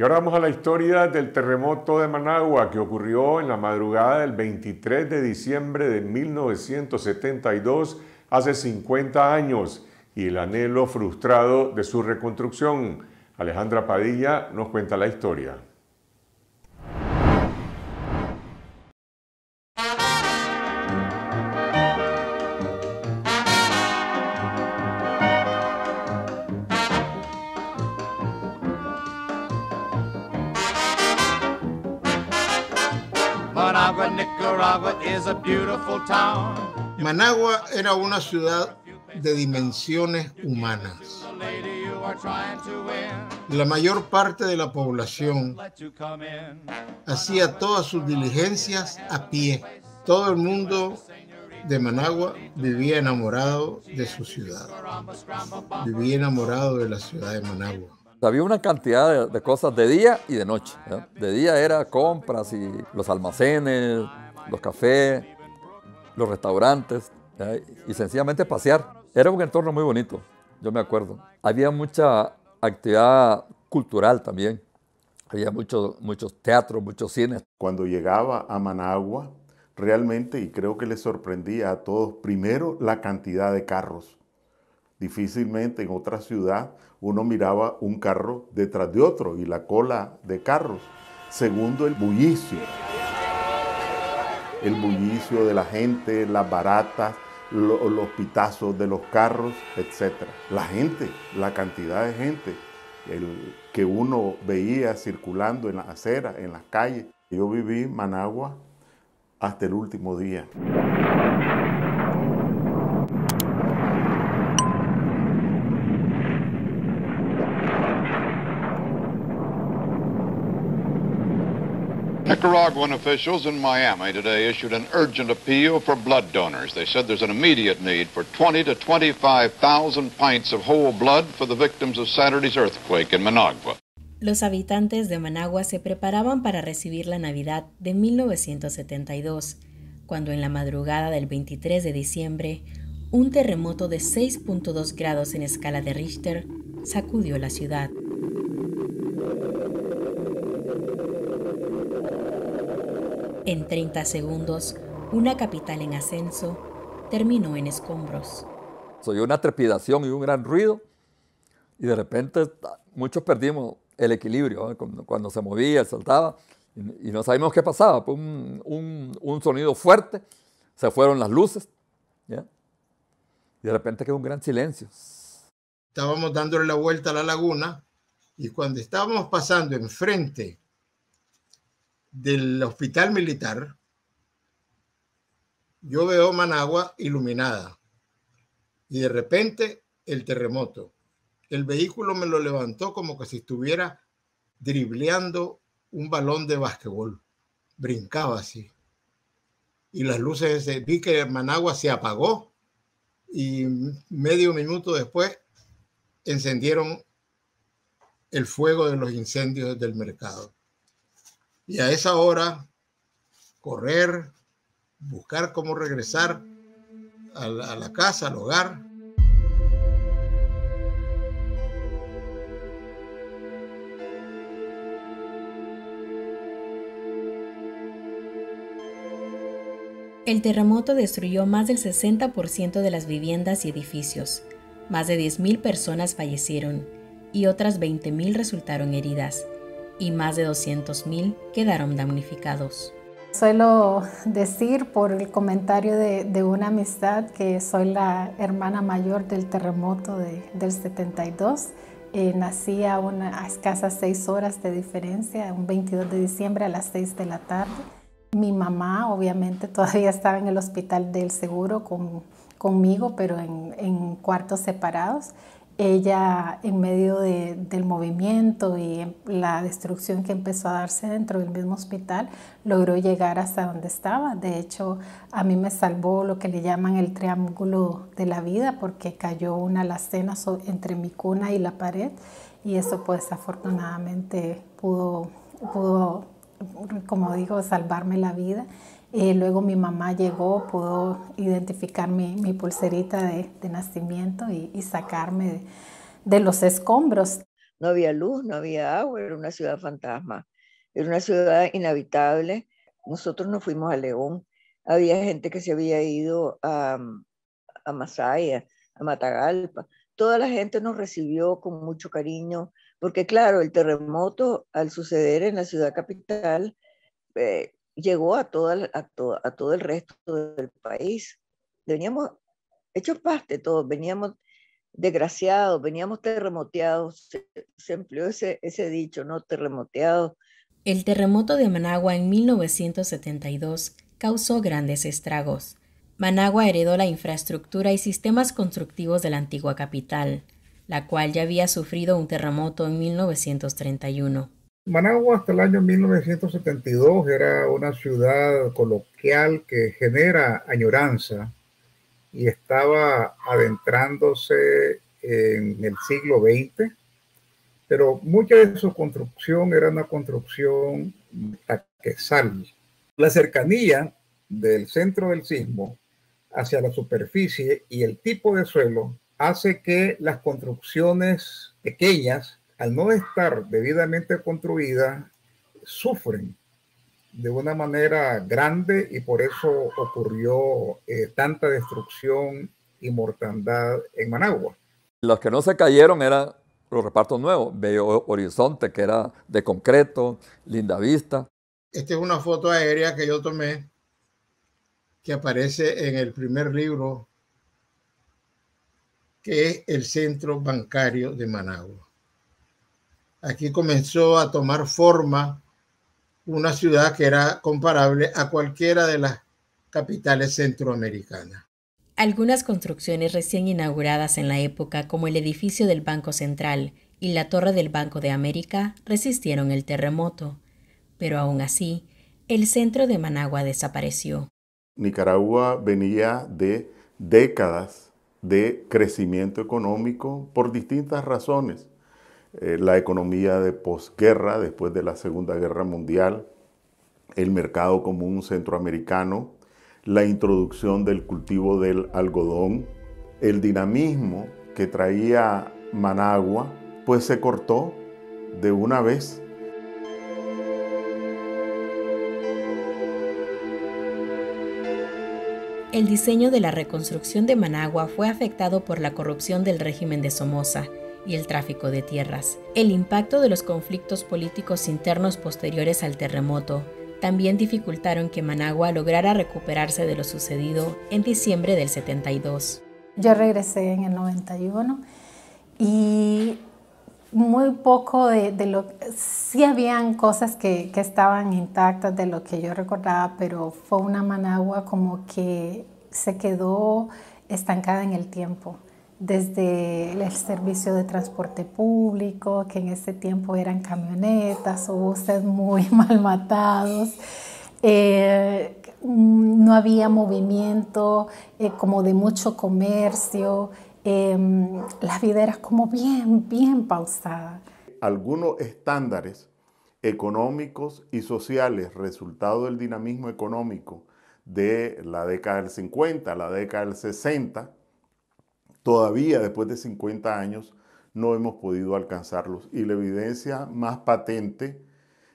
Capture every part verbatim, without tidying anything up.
Y ahora vamos a la historia del terremoto de Managua, que ocurrió en la madrugada del veintitrés de diciembre de mil novecientos setenta y dos, hace cincuenta años, y el anhelo frustrado de su reconstrucción. Alejandra Padilla nos cuenta la historia. Managua, Nicaragua is a beautiful town. Managua era una ciudad de dimensiones humanas. La mayor parte de la población hacía todas sus diligencias a pie. Todo el mundo de Managua vivía enamorado de su ciudad. Vivía enamorado de la ciudad de Managua. Había una cantidad de, de cosas de día y de noche, ¿no? De día era compras y los almacenes, los cafés, los restaurantes, ¿no? Y sencillamente pasear. Era un entorno muy bonito, yo me acuerdo. Había mucha actividad cultural también. Había muchos muchos teatros, muchos cines. Cuando llegaba a Managua, realmente, y creo que les sorprendía a todos, primero la cantidad de carros. Difícilmente en otra ciudad uno miraba un carro detrás de otro y la cola de carros. Segundo, el bullicio. El bullicio de la gente, las baratas, lo, los pitazos de los carros, etcétera. La gente, la cantidad de gente el, que uno veía circulando en las aceras, en las calles. Yo viví en Managua hasta el último día. Nicaraguan officials in Miami today issued an urgent appeal for blood donors. They said there's an immediate need for twenty to twenty-five thousand pints of whole blood for the victims of Saturday's earthquake in Managua. Los habitantes de Managua se preparaban para recibir la Navidad de mil novecientos setenta y dos, cuando en la madrugada del veintitrés de diciembre, un terremoto de seis punto dos grados en escala de Richter sacudió la ciudad. En treinta segundos, una capital en ascenso terminó en escombros. Se oyó una trepidación y un gran ruido, y de repente muchos perdimos el equilibrio, ¿eh? cuando, cuando se movía, saltaba, y, y no sabíamos qué pasaba. Pues un, un, un sonido fuerte, se fueron las luces, ¿ya? Y de repente quedó un gran silencio. Estábamos dándole la vuelta a la laguna, y cuando estábamos pasando enfrente del hospital militar, yo veo Managua iluminada y de repente el terremoto. El vehículo me lo levantó como que si estuviera dribleando un balón de básquetbol. Brincaba así. Y las luces, ese, vi que Managua se apagó y medio minuto después encendieron el fuego de los incendios del mercado. Y a esa hora, correr, buscar cómo regresar a la, a la casa, al hogar. El terremoto destruyó más del sesenta por ciento de las viviendas y edificios. Más de diez mil personas fallecieron y otras veinte mil resultaron heridas, y más de doscientos mil quedaron damnificados. Suelo decir por el comentario de, de una amistad que soy la hermana mayor del terremoto de, del setenta y dos. Eh, nací a, una, a escasas seis horas de diferencia, un veintidós de diciembre a las seis de la tarde. Mi mamá obviamente todavía estaba en el hospital del seguro con, conmigo, pero en, en cuartos separados. Ella, en medio de, del movimiento y la destrucción que empezó a darse dentro del mismo hospital, logró llegar hasta donde estaba. De hecho, a mí me salvó lo que le llaman el triángulo de la vida, porque cayó una alacena entre mi cuna y la pared, y eso pues afortunadamente pudo, pudo, como digo, salvarme la vida. Eh, luego mi mamá llegó, pudo identificar mi, mi pulserita de, de nacimiento y, y sacarme de, de los escombros. No había luz, no había agua, era una ciudad fantasma. Era una ciudad inhabitable. Nosotros nos fuimos a León. Había gente que se había ido a, a Masaya, a Matagalpa. Toda la gente nos recibió con mucho cariño, porque claro, el terremoto al suceder en la ciudad capital eh, llegó a, toda, a, to, a todo el resto del país. Veníamos hechos parte todos, veníamos desgraciados, veníamos terremoteados. Se, se empleó ese, ese dicho, ¿no? Terremoteados. El terremoto de Managua en mil novecientos setenta y dos causó grandes estragos. Managua heredó la infraestructura y sistemas constructivos de la antigua capital, la cual ya había sufrido un terremoto en mil novecientos treinta y uno. Managua hasta el año mil novecientos setenta y dos era una ciudad coloquial que genera añoranza y estaba adentrándose en el siglo veinte, pero mucha de su construcción era una construcción taquesal. La cercanía del centro del sismo hacia la superficie y el tipo de suelo hace que las construcciones pequeñas, al no estar debidamente construidas, sufren de una manera grande, y por eso ocurrió eh, tanta destrucción y mortandad en Managua. Los que no se cayeron eran los repartos nuevos, Bello Horizonte, que era de concreto, Linda Vista. Esta es una foto aérea que yo tomé, que aparece en el primer libro, que es el Centro Bancario de Managua. Aquí comenzó a tomar forma una ciudad que era comparable a cualquiera de las capitales centroamericanas. Algunas construcciones recién inauguradas en la época, como el edificio del Banco Central y la Torre del Banco de América, resistieron el terremoto, pero aún así, el centro de Managua desapareció. Nicaragua venía de décadas de crecimiento económico por distintas razones. Eh, la economía de posguerra, después de la Segunda Guerra Mundial, el mercado común centroamericano, la introducción del cultivo del algodón, el dinamismo que traía Managua, pues se cortó de una vez. El diseño de la reconstrucción de Managua fue afectado por la corrupción del régimen de Somoza y el tráfico de tierras. El impacto de los conflictos políticos internos posteriores al terremoto también dificultaron que Managua lograra recuperarse de lo sucedido en diciembre del setenta y dos. Yo regresé en el noventa y uno y muy poco de, de lo... Sí habían cosas que, que estaban intactas de lo que yo recordaba, pero fue una Managua como que se quedó estancada en el tiempo. Desde el servicio de transporte público, que en ese tiempo eran camionetas o buses muy mal matados. Eh, no había movimiento eh, como de mucho comercio. Eh, la vida era como bien, bien pausada. Algunos estándares económicos y sociales, resultado del dinamismo económico de la década del cincuenta, la década del sesenta, todavía después de cincuenta años no hemos podido alcanzarlos, y la evidencia más patente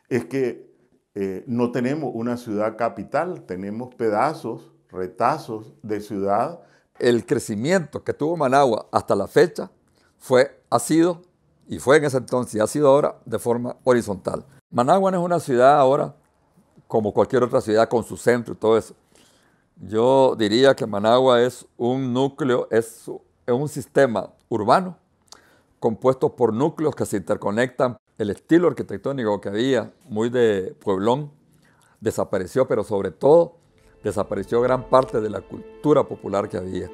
es que eh, no tenemos una ciudad capital, tenemos pedazos, retazos de ciudad. El crecimiento que tuvo Managua hasta la fecha fue, ha sido, y fue en ese entonces y ha sido ahora, de forma horizontal. Managua no es una ciudad ahora como cualquier otra ciudad con su centro y todo eso. Yo diría que Managua es un núcleo, es Es un sistema urbano compuesto por núcleos que se interconectan. El estilo arquitectónico que había, muy de pueblón, desapareció, pero sobre todo desapareció gran parte de la cultura popular que había.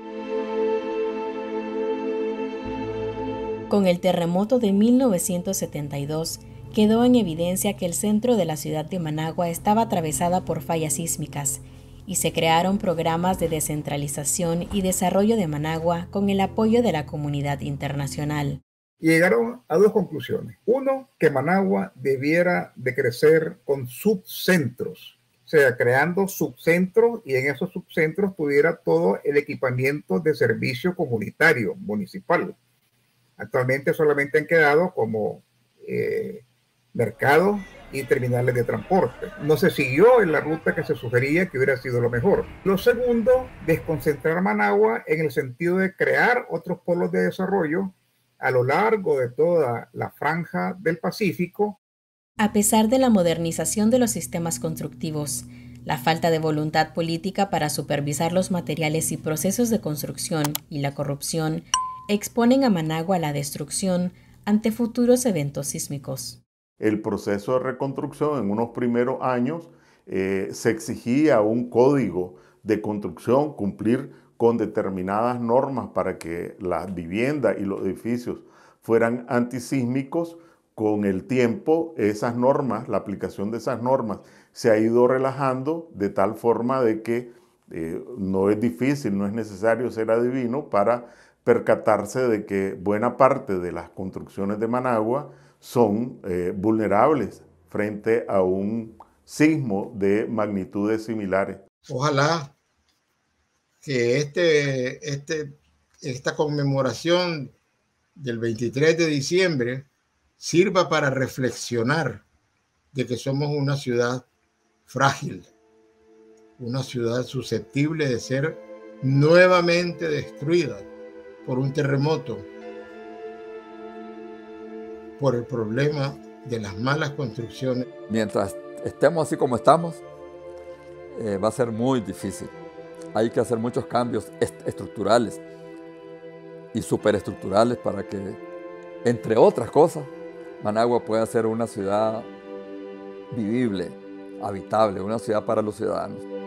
Con el terremoto de mil novecientos setenta y dos quedó en evidencia que el centro de la ciudad de Managua estaba atravesada por fallas sísmicas, y se crearon programas de descentralización y desarrollo de Managua con el apoyo de la comunidad internacional. Llegaron a dos conclusiones. Uno, que Managua debiera de crecer con subcentros, o sea, creando subcentros, y en esos subcentros tuviera todo el equipamiento de servicio comunitario, municipal. Actualmente solamente han quedado como eh, mercados y terminales de transporte. No se siguió en la ruta que se sugería que hubiera sido lo mejor. Lo segundo, desconcentrar Managua en el sentido de crear otros polos de desarrollo a lo largo de toda la franja del Pacífico. A pesar de la modernización de los sistemas constructivos, la falta de voluntad política para supervisar los materiales y procesos de construcción y la corrupción exponen a Managua a la destrucción ante futuros eventos sísmicos. El proceso de reconstrucción en unos primeros años eh, se exigía un código de construcción, cumplir con determinadas normas para que las viviendas y los edificios fueran antisísmicos. Con el tiempo, esas normas, la aplicación de esas normas se ha ido relajando de tal forma de que eh, no es difícil, no es necesario ser adivino para percatarse de que buena parte de las construcciones de Managua son eh, vulnerables frente a un sismo de magnitudes similares. Ojalá que este, este, esta conmemoración del veintitrés de diciembre sirva para reflexionar de que somos una ciudad frágil, una ciudad susceptible de ser nuevamente destruida por un terremoto, por el problema de las malas construcciones. Mientras estemos así como estamos, eh, va a ser muy difícil. Hay que hacer muchos cambios est- estructurales y superestructurales para que, entre otras cosas, Managua pueda ser una ciudad vivible, habitable, una ciudad para los ciudadanos.